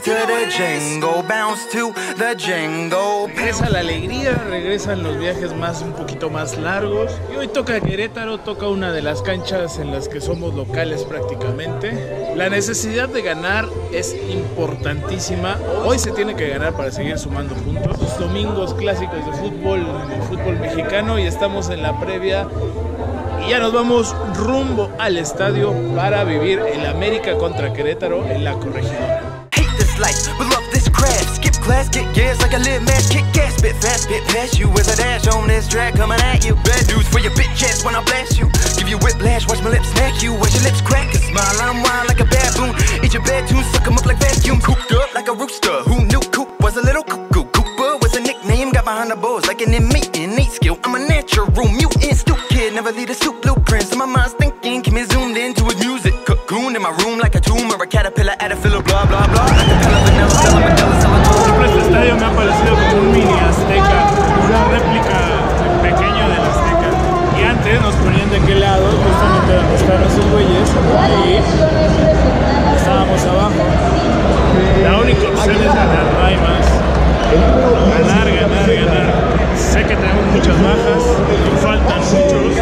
to the jingle, bounce to the jingle. Regresa la alegría, regresan los viajes un poquito más largos. Y hoy toca Querétaro, toca una de las canchas en las que somos locales prácticamente. La necesidad de ganar es importantísima. Hoy se tiene que ganar para seguir sumando puntos. Los domingos clásicos de fútbol, del fútbol mexicano, y estamos en la previa. Y ya nos vamos rumbo al estadio para vivir el América contra Querétaro en la Corregidora. Siempre este estadio me ha parecido como un mini Azteca, una réplica pequeña del Azteca. Y antes nos ponían de aquel lado, justamente donde estaban esos güeyes, y estábamos abajo. La única opción es ganar, no hay más. Ganar, ganar, ganar. Sé que tenemos muchas bajas, nos faltan muchos.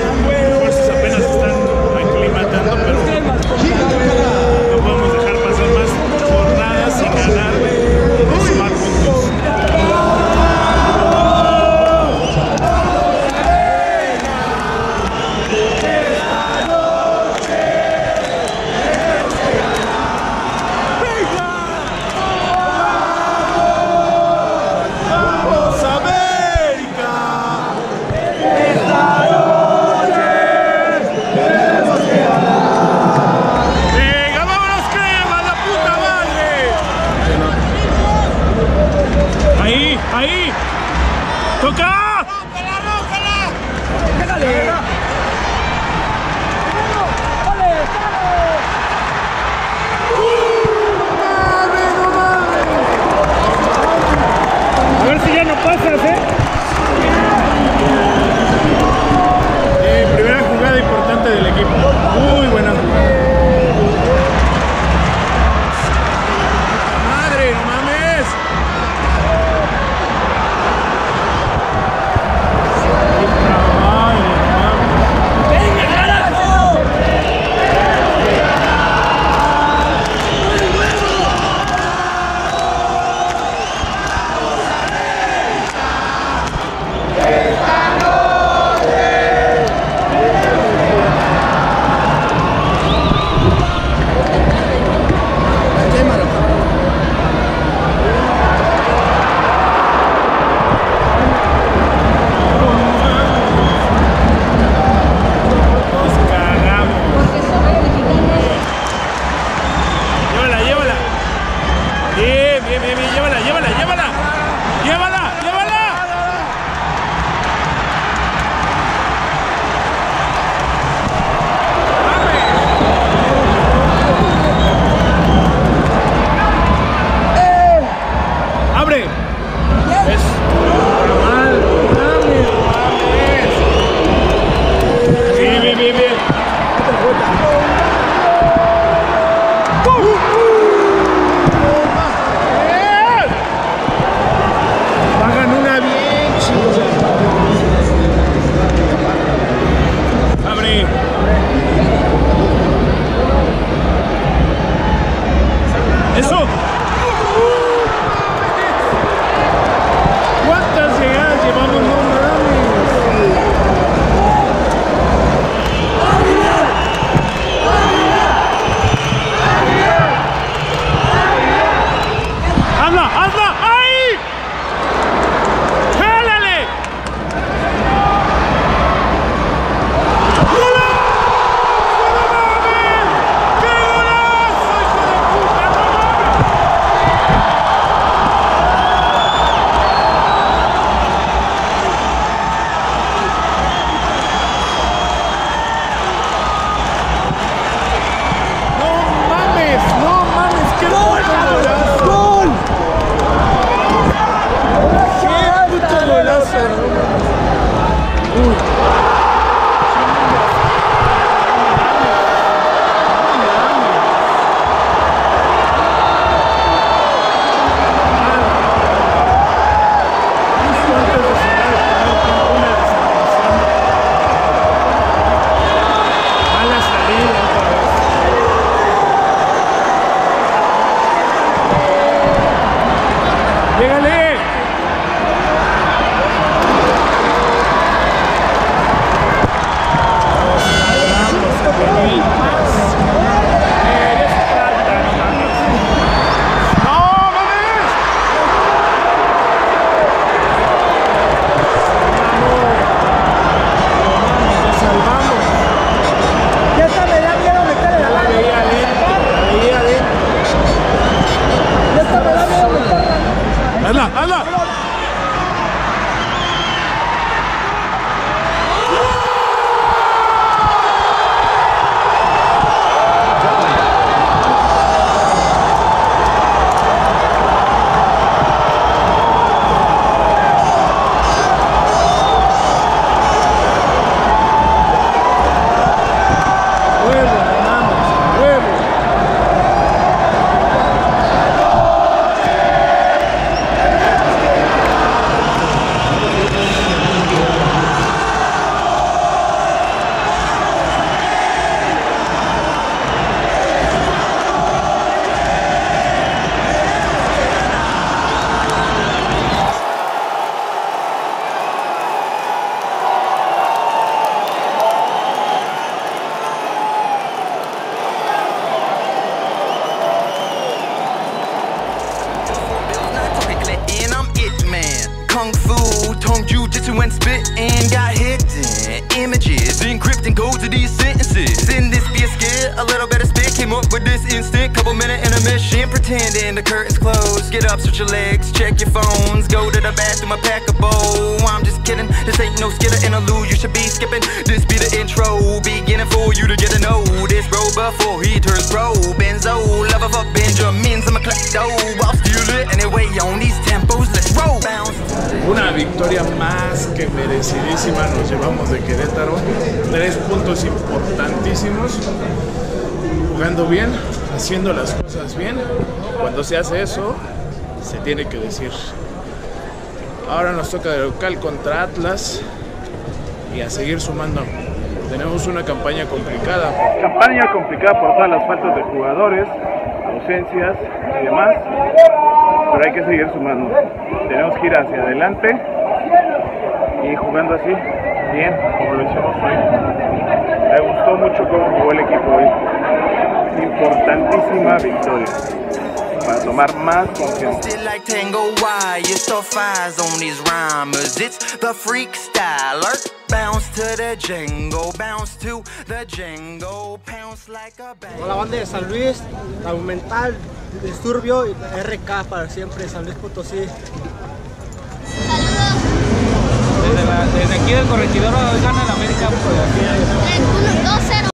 kung fu, tongue jujitsu and spitting. Got hidden images, encrypting codes of these sentences. In this be a skit, a little bit of spit. Came up with this instant, couple minute intermission. Pretending the curtains closed. Get up, stretch your legs, check your phones. Go to the bathroom, a pack a bowl. I'm just kidding, this ain't no skitter interlude. You should be skipping, this be the intro. Beginning for you to get to know this bro before he turns pro. Benzo, lover for Benjamins, I'm a klepto. I'll steal it anyway on these tempos, let's roll. Una victoria más que merecidísima nos llevamos de Querétaro. 3 puntos importantísimos, jugando bien, haciendo las cosas bien. Cuando se hace eso, se tiene que decir. Ahora nos toca de local contra Atlas y a seguir sumando. Tenemos una campaña complicada. Campaña complicada por todas las faltas de jugadores, ausencias y demás, pero hay que seguir sumando. Tenemos que ir hacia adelante y jugando así, bien, como lo hicimos hoy. Me gustó mucho cómo jugó el equipo hoy. Importantísima victoria para tomar más confianza. Con la banda de San Luis, la Mental, Disturbio y RK para siempre, San Luis Potosí. Saludos. Desde aquí del Corregidora, hoy gana el América.